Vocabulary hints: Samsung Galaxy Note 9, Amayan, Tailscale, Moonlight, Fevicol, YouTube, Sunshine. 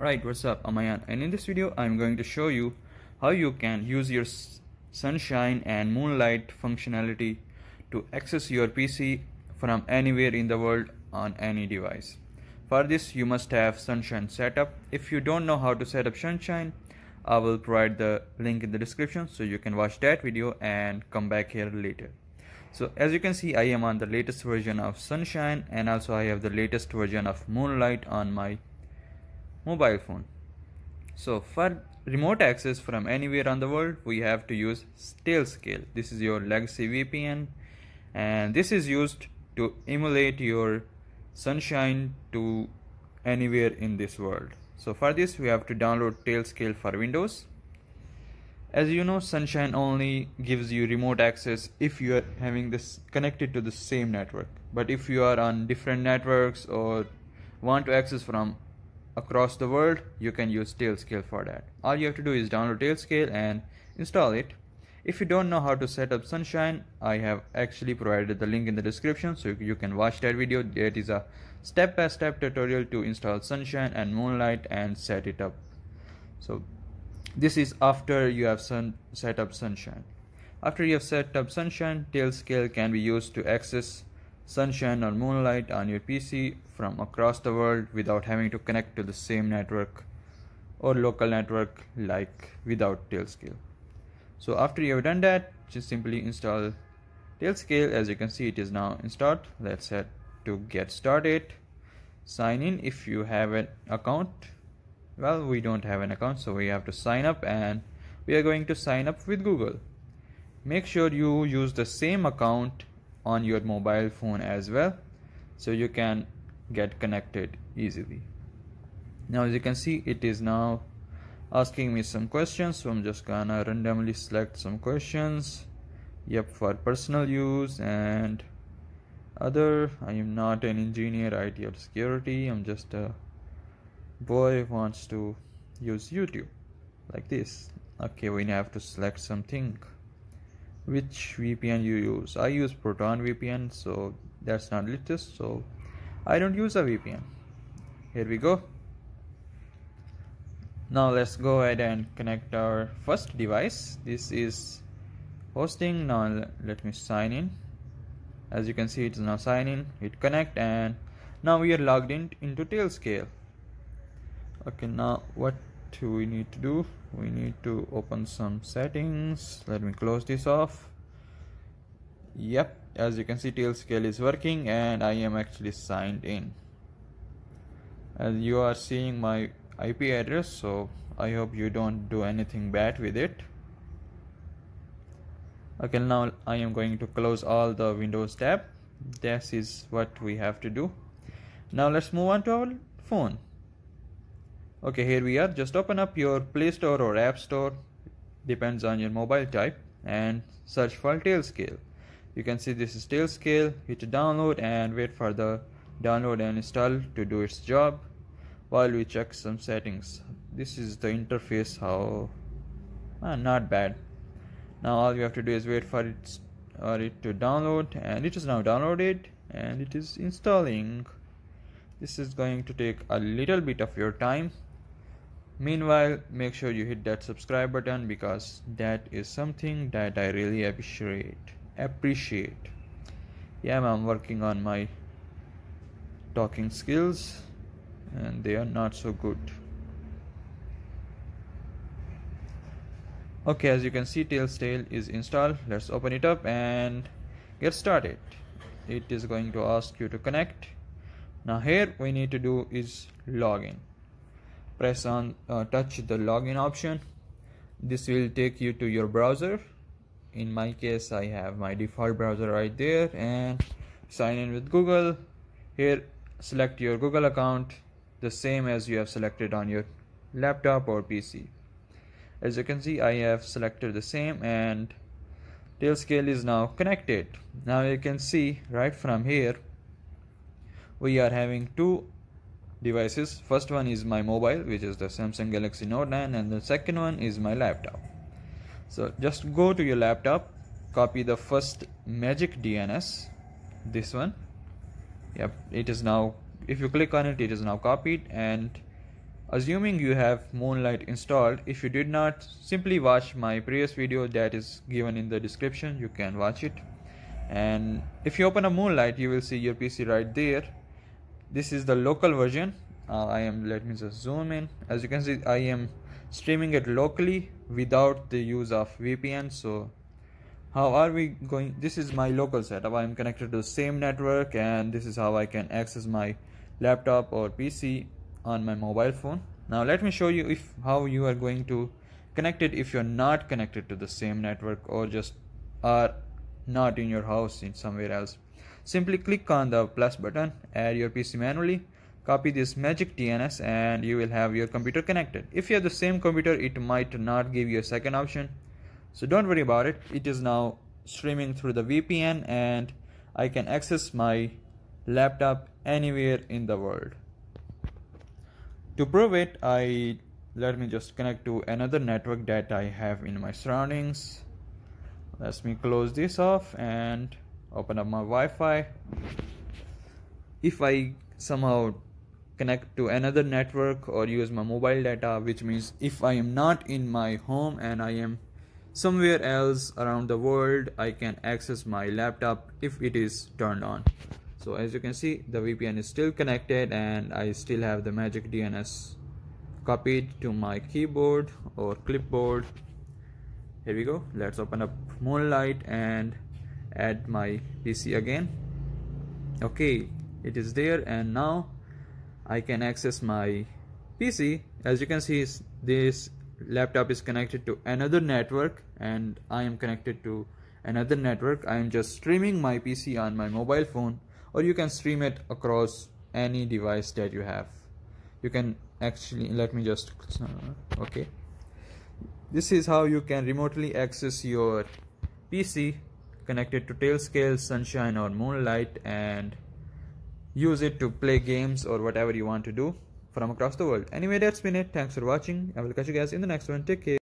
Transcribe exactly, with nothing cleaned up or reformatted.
Alright, what's up, Amayan, and in this video I'm going to show you how you can use your Sunshine and Moonlight functionality to access your P C from anywhere in the world on any device. For this you must have Sunshine set up. If you don't know how to set up Sunshine, I will provide the link in the description so you can watch that video and come back here later. So as you can see, I am on the latest version of Sunshine, and also I have the latest version of Moonlight on my mobile phone. So for remote access from anywhere on the world, we have to use Tailscale. This is your legacy V P N, and this is used to emulate your Sunshine to anywhere in this world. So for this we have to download Tailscale for Windows. As you know, Sunshine only gives you remote access if you are having this connected to the same network, but if you are on different networks or want to access from across the world, you can use Tailscale for that. All you have to do is download Tailscale and install it. If you don't know how to set up Sunshine, I have actually provided the link in the description so you can watch that video. That is a step-by-step tutorial to install Sunshine and Moonlight and set it up. So this is after you have sun set up Sunshine. After you have set up Sunshine, Tailscale can be used to access Sunshine or Moonlight on your P C from across the world without having to connect to the same network or local network like without Tailscale. So after you have done that, just simply install Tailscale. As you can see, it is now installed. Let's head to get started. Sign in if you have an account. Well, we don't have an account, so we have to sign up, and we are going to sign up with Google. Make sure you use the same account on your mobile phone as well, so you can get connected easily. Now as you can see, it is now asking me some questions, so I'm just gonna randomly select some questions. Yep, for personal use and other. I am not an engineer, I T or security. I'm just a boy who wants to use YouTube like this. Okay, we have to select something. Which V P N you use? I use Proton V P N, so that's not latest, so I don't use a V P N. Here we go. Now let's go ahead and connect our first device. This is hosting. Now let me sign in. As you can see, it's now sign in, hit connect, and now we are logged in into Tailscale. Okay, now what do we need to do? We need to open some settings. Let me close this off. Yep, as you can see, Tailscale is working and I am actually signed in. As you are seeing my I P address, so I hope you don't do anything bad with it. Okay, now I am going to close all the Windows tab. This is what we have to do. Now let's move on to our phone. Okay, here we are. Just open up your Play Store or App Store, depends on your mobile type, and search for Tailscale. You can see this is Tailscale. Hit download and wait for the download and install to do its job while we check some settings. This is the interface. How ah, not bad. Now all you have to do is wait for it, or it to download, and it is now downloaded and it is installing. This is going to take a little bit of your time. Meanwhile, make sure you hit that subscribe button, because that is something that I really appreciate. Appreciate. Yeah, I'm working on my talking skills and they are not so good. Okay, as you can see, Tailscale is installed. Let's open it up and get started. It is going to ask you to connect. Now here we need to do is login. Press on uh, touch the login option. This will take you to your browser. In my case, I have my default browser right there, and sign in with Google. Here select your Google account, the same as you have selected on your laptop or P C. As you can see, I have selected the same, and Tailscale is now connected. Now you can see right from here, we are having two devices. First one is my mobile, which is the Samsung Galaxy Note nine, and the second one is my laptop. So just go to your laptop, copy the first magic D N S, this one. Yep, it is now, if you click on it, it is now copied, and Assuming you have Moonlight installed, if you did not, simply watch my previous video that is given in the description, you can watch it. And if you open a Moonlight, you will see your P C right there. This is the local version. Uh, I am, let me just zoom in. As you can see, I am streaming it locally without the use of V P N. So how are we going? This is my local setup. I am connected to the same network, and this is how I can access my laptop or P C on my mobile phone. Now let me show you if how you are going to connect it if you're not connected to the same network or just are not in your house, in somewhere else. Simply click on the plus button, add your P C manually, copy this magic T N S, and you will have your computer connected. If you have the same computer, it might not give you a second option, so don't worry about it. It is now streaming through the V P N, and I can access my laptop anywhere in the world. To prove it, I let me just connect to another network that I have in my surroundings. Let me close this off and open up my Wi-Fi. If I somehow connect to another network or use my mobile data, which means if I am not in my home and I am somewhere else around the world, I can access my laptop if it is turned on. So as you can see, the V P N is still connected, and I still have the magic D N S copied to my keyboard or clipboard. Here we go. Let's open up Moonlight and add my P C again. Okay, it is there, and now I can access my P C. As you can see, this laptop is connected to another network, and I am connected to another network. I am just streaming my P C on my mobile phone, or you can stream it across any device that you have. You can actually, let me just, okay. This is how you can remotely access your P C connected to Tailscale, Sunshine or Moonlight, and use it to play games or whatever you want to do from across the world. Anyway, that's been it. Thanks for watching. I will catch you guys in the next one. Take care.